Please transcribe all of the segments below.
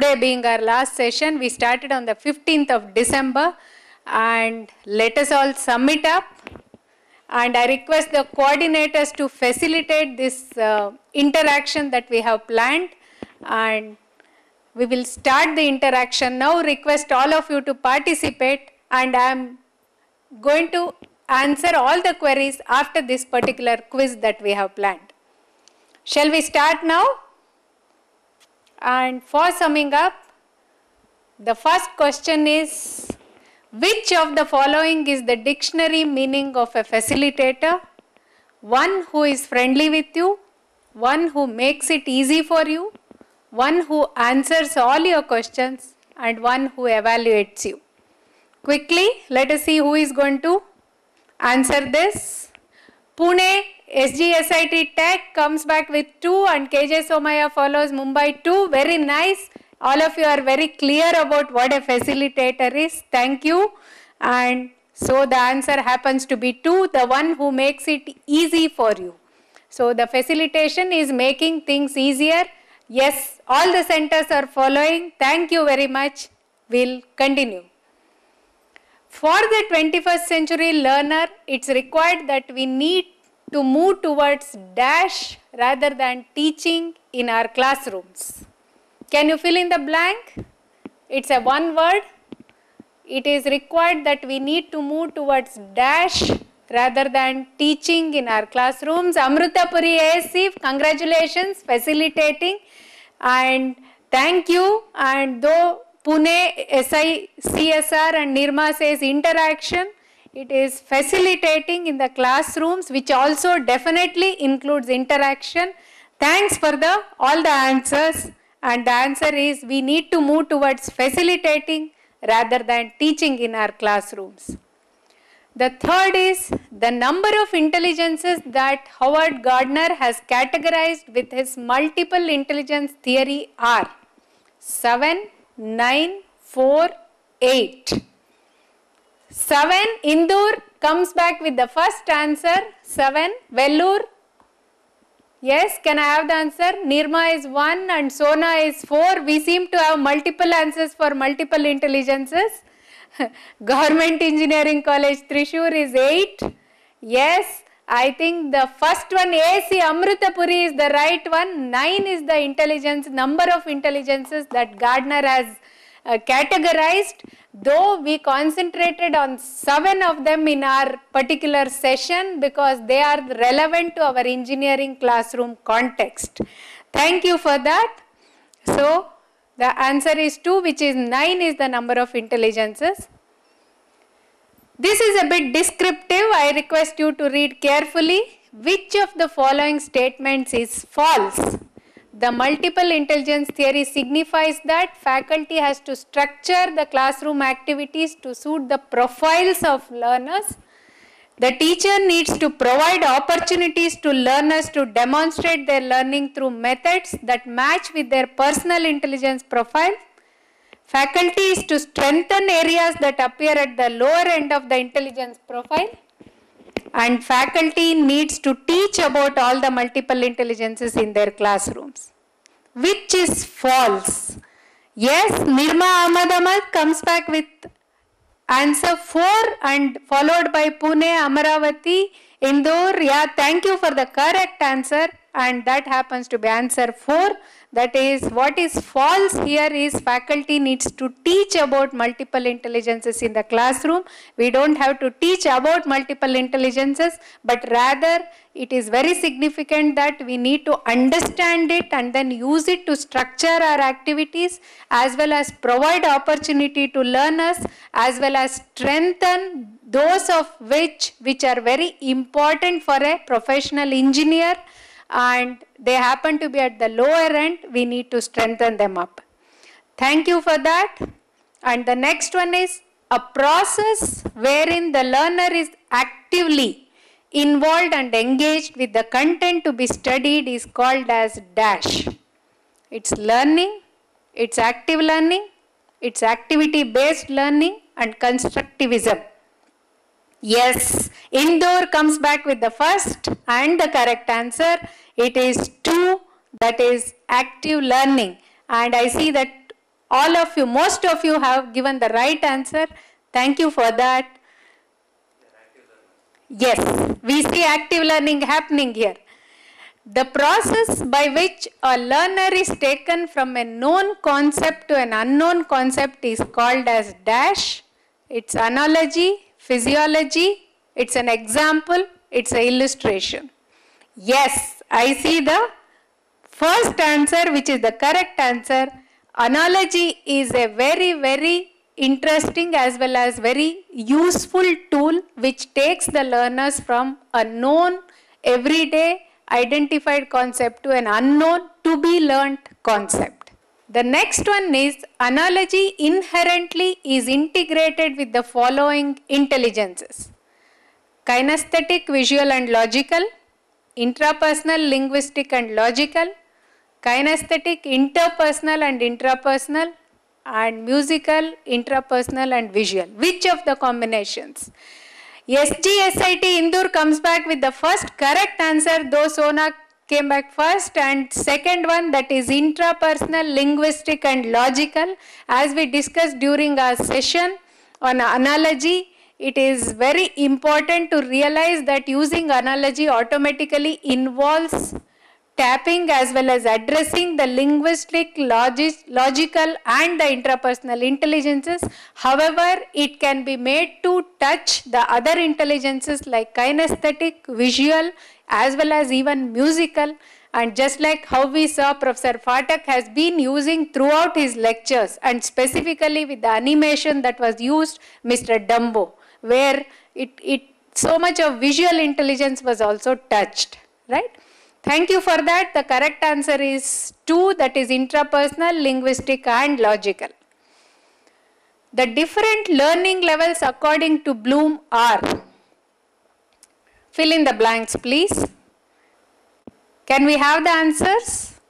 today being our last session. We started on the 15th of December and let us all sum it up. And I request the coordinators to facilitate this interaction that we have planned, and we will start the interaction now. Request all of you to participate, and I am going to answer all the queries after this particular quiz that we have planned. Shall we start now? And for summing up, the first question is, which of the following is the dictionary meaning of a facilitator? One who is friendly with you, one who makes it easy for you, one who answers all your questions, and one who evaluates you. Quickly, let us see who is going to answer this. Pune SGSIT Tech comes back with 2 and KJ Somaya follows Mumbai 2. Very nice. All of you are very clear about what a facilitator is. Thank you. And so the answer happens to be 2, the one who makes it easy for you. So the facilitation is making things easier. Yes, all the centers are following. Thank you very much. We'll continue. For the 21st century learner, it's required that we need to move towards dash rather than teaching in our classrooms. Can you fill in the blank? It's a one word. It is required that we need to move towards dash rather than teaching in our classrooms. Amrutapuri ASC, congratulations, facilitating, and thank you. And though Pune SICSR and Nirma says interaction, it is facilitating in the classrooms, which also definitely includes interaction. Thanks for all the answers. And the answer is, we need to move towards facilitating rather than teaching in our classrooms. The third is, the number of intelligences that Howard Gardner has categorized with his multiple intelligence theory are 7, 9, 4, 8. 7, Indur comes back with the first answer, 7, Vellur. Yes, can I have the answer? Nirma is 1 and Sona is 4. We seem to have multiple answers for multiple intelligences. Government Engineering College Thrissur is 8. Yes, I think the first one, AC Amrutapuri, is the right one. 9 is the number of intelligences that Gardner has categorized. Though we concentrated on 7 of them in our particular session because they are relevant to our engineering classroom context. Thank you for that. So the answer is 2, which is 9 is the number of intelligences. This is a bit descriptive. I request you to read carefully. Which of the following statements is false? The multiple intelligence theory signifies that faculty has to structure the classroom activities to suit the profiles of learners. The teacher needs to provide opportunities to learners to demonstrate their learning through methods that match with their personal intelligence profile. Faculty is to strengthen areas that appear at the lower end of the intelligence profile. And faculty needs to teach about all the multiple intelligences in their classrooms. Which is false? Yes, Nirma Ahmad Ahmad comes back with answer 4 and followed by Pune, Amaravati, Indore. Yeah, thank you for the correct answer, and that happens to be answer 4. That is, what is false here is faculty needs to teach about multiple intelligences in the classroom. We don't have to teach about multiple intelligences, but rather it is very significant that we need to understand it and then use it to structure our activities, as well as provide opportunity to learners, as well as strengthen those of which are very important for a professional engineer, and they happen to be at the lower end. We need to strengthen them up. Thank you for that. And the next one is, a process wherein the learner is actively involved and engaged with the content to be studied is called as dash. It's learning, it's active learning, it's activity-based learning, and constructivism. Yes, Indore comes back with the first and the correct answer. It is 2, that is active learning. And I see that all of you, most of you have given the right answer. Thank you for that. Yes, we see active learning happening here. The process by which a learner is taken from a known concept to an unknown concept is called as dash. It's analogy, physiology, it's an example, it's an illustration. Yes, I see the first answer, which is the correct answer. Analogy is a very, very interesting as well as very useful tool which takes the learners from a known, everyday, identified concept to an unknown, to be learnt concept. The next one is analogy inherently is integrated with the following intelligences: kinesthetic, visual and logical, intrapersonal, linguistic and logical, kinesthetic, interpersonal and intrapersonal, and musical, intrapersonal and visual. Which of the combinations? SGSIT Indur comes back with the first correct answer, though Sona came back first, and second one, that is intrapersonal, linguistic and logical. As we discussed during our session on analogy, it is very important to realize that using analogy automatically involves tapping as well as addressing the linguistic, logical and the intrapersonal intelligences. However, it can be made to touch the other intelligences like kinesthetic, visual as well as even musical, and just like how we saw Professor Fatak has been using throughout his lectures, and specifically with the animation that was used, Mr. Dumbo, where it so much of visual intelligence was also touched, right? Thank you for that. The correct answer is 2, that is intrapersonal, linguistic and logical. The different learning levels according to Bloom are, fill in the blanks please. Can we have the answers?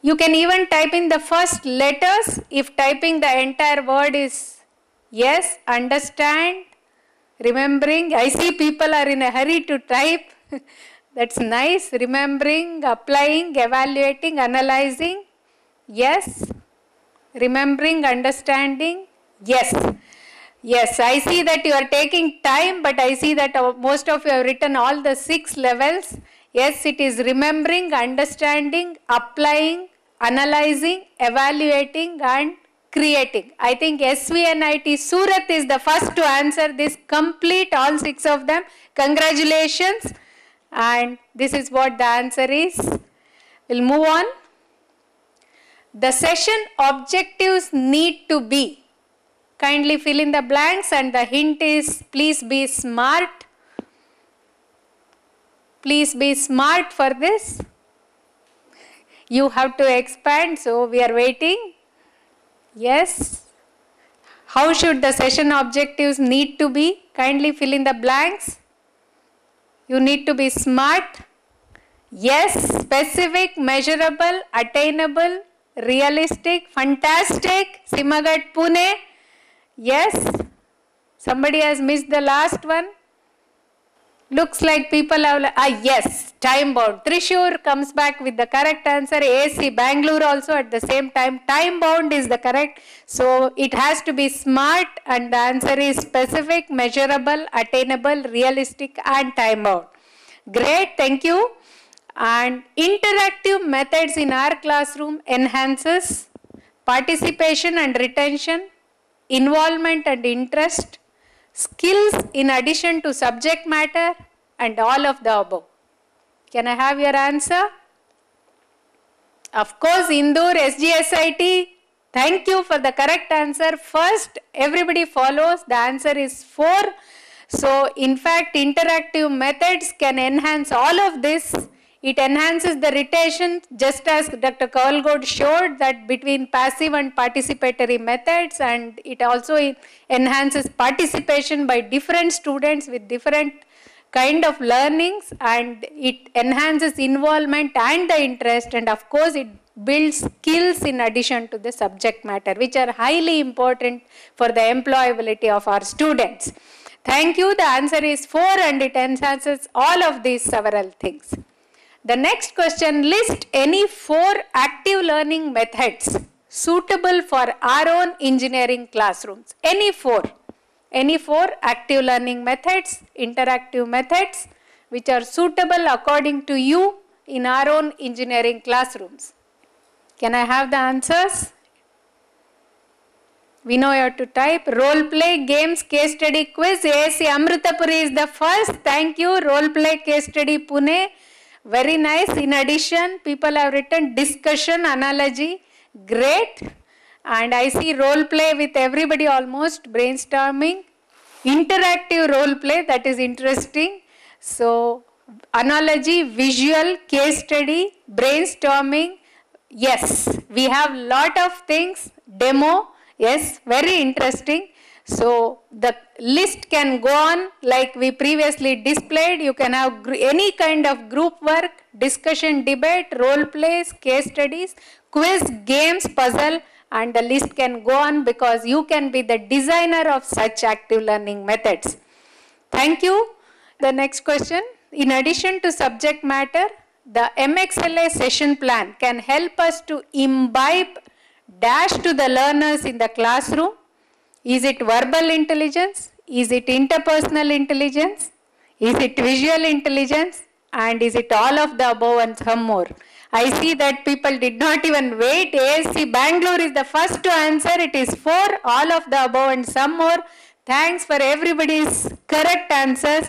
You can even type in the first letters if typing the entire word is yes, understand, remembering. I see people are in a hurry to type. That's nice. Remembering, applying, evaluating, analyzing. Yes. Remembering, understanding. Yes. Yes, I see that you are taking time, but I see that most of you have written all the 6 levels. Yes, it is remembering, understanding, applying, analyzing, evaluating and creating. I think SVNIT Surat is the first to answer this, complete all 6 of them. Congratulations. And this is what the answer is. We'll move on. The session objectives need to be, kindly fill in the blanks, and the hint is please be smart. Please be smart for this. You have to expand, so we are waiting. Yes. How should the session objectives need to be? Kindly fill in the blanks. You need to be smart. Yes, specific, measurable, attainable, realistic, fantastic. Simagad, Pune. Yes, somebody has missed the last one. Looks like people have, yes, time bound. Trishur comes back with the correct answer. AC, Bangalore also at the same time. Time bound is the correct. So it has to be smart, and the answer is specific, measurable, attainable, realistic and time bound. Great, thank you. And interactive methods in our classroom enhances participation and retention, involvement and interest, skills in addition to subject matter, and all of the above. Can I have your answer? Of course, Indur, SGSIT, thank you for the correct answer. First, everybody follows. The answer is 4. So, in fact, interactive methods can enhance all of this. It enhances the retention, just as Dr. Kavalgod showed that between passive and participatory methods, and it also enhances participation by different students with different kind of learnings, and it enhances involvement and the interest, and of course it builds skills in addition to the subject matter, which are highly important for the employability of our students. Thank you. The answer is 4, and it enhances all of these several things. The next question, list any 4 active learning methods suitable for our own engineering classrooms. Any four active learning methods, interactive methods which are suitable according to you in our own engineering classrooms. Can I have the answers? We know you have to type role play, games, case study, quiz. ASC Amritapuri is the first. Thank you. Role play, case study, Pune. Very nice. In addition, people have written discussion, analogy. Great. And I see role play with everybody almost, brainstorming. Interactive role play, that is interesting. So, analogy, visual, case study, brainstorming. Yes, we have lot of things. Demo. Yes, very interesting. So, the list can go on like we previously displayed. You can have any kind of group work, discussion, debate, role plays, case studies, quiz, games, puzzle, and the list can go on because you can be the designer of such active learning methods. Thank you. The next question. In addition to subject matter, the MXLA session plan can help us to imbibe dash to the learners in the classroom. Is it verbal intelligence? Is it interpersonal intelligence? Is it visual intelligence? And is it all of the above and some more? I see that people did not even wait. ASC Bangalore is the first to answer. It is 4, all of the above and some more. Thanks for everybody's correct answers.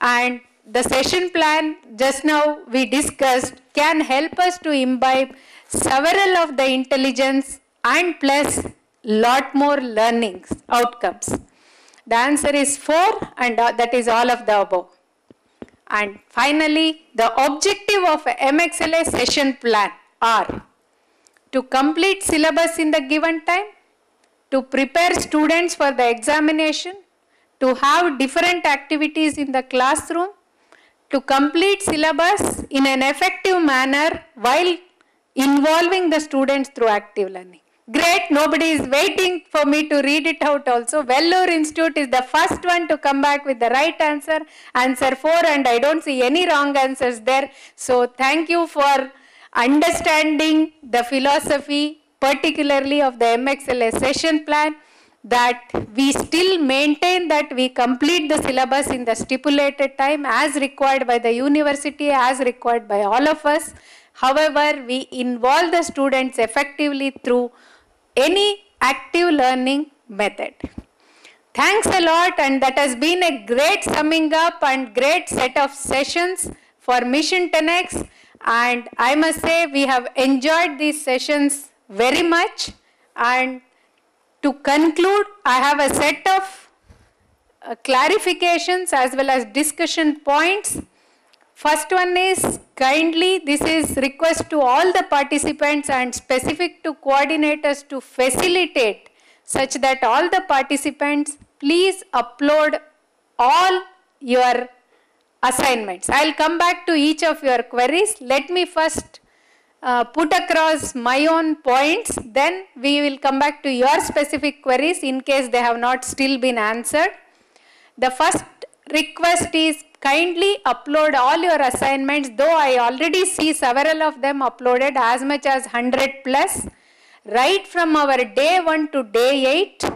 And the session plan just now we discussed can help us to imbibe several of the intelligence and plus lot more learnings, outcomes. The answer is 4 and that is all of the above. And finally, the objective of MXLA session plan are to complete syllabus in the given time, to prepare students for the examination, to have different activities in the classroom, to complete syllabus in an effective manner while involving the students through active learning. Great, nobody is waiting for me to read it out also. Vellore Institute is the first one to come back with the right answer, answer 4, and I don't see any wrong answers there. So thank you for understanding the philosophy, particularly of the MXLA session plan, that we still maintain that we complete the syllabus in the stipulated time as required by the university, as required by all of us. However, we involve the students effectively through any active learning method. Thanks a lot, and that has been a great summing up and great set of sessions for Mission 10x. And I must say we have enjoyed these sessions very much. And to conclude, I have a set of clarifications as well as discussion points. First one is kindly, this is request to all the participants and specific to coordinators to facilitate such that all the participants please upload all your assignments. I will come back to each of your queries. Let me first put across my own points, then we will come back to your specific queries in case they have not still been answered. The first request is kindly upload all your assignments, though I already see several of them uploaded, as much as 100+, right from our day 1 to day 8,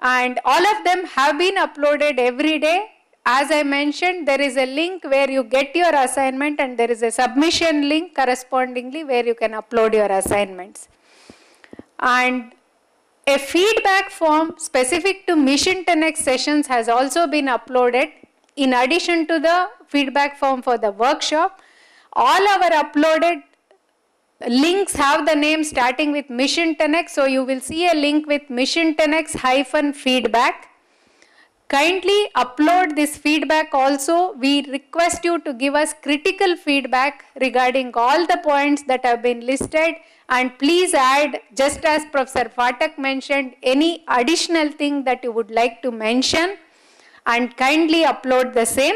and all of them have been uploaded every day. As I mentioned, there is a link where you get your assignment and there is a submission link correspondingly where you can upload your assignments. And a feedback form specific to Mission 10x sessions has also been uploaded in addition to the feedback form for the workshop. All our uploaded links have the name starting with Mission 10x, so you will see a link with Mission 10x-feedback. Kindly upload this feedback also. We request you to give us critical feedback regarding all the points that have been listed, and please add, just as Professor Fatak mentioned, any additional thing that you would like to mention, and kindly upload the same.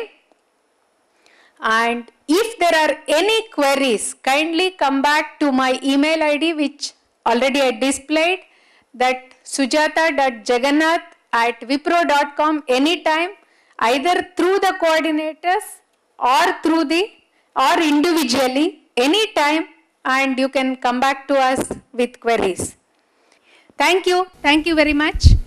And if there are any queries, kindly come back to my email ID which already I displayed, that sujatha.jagannath@wipro.com, anytime, either through the coordinators or through or individually, anytime, and you can come back to us with queries. Thank you. Thank you very much.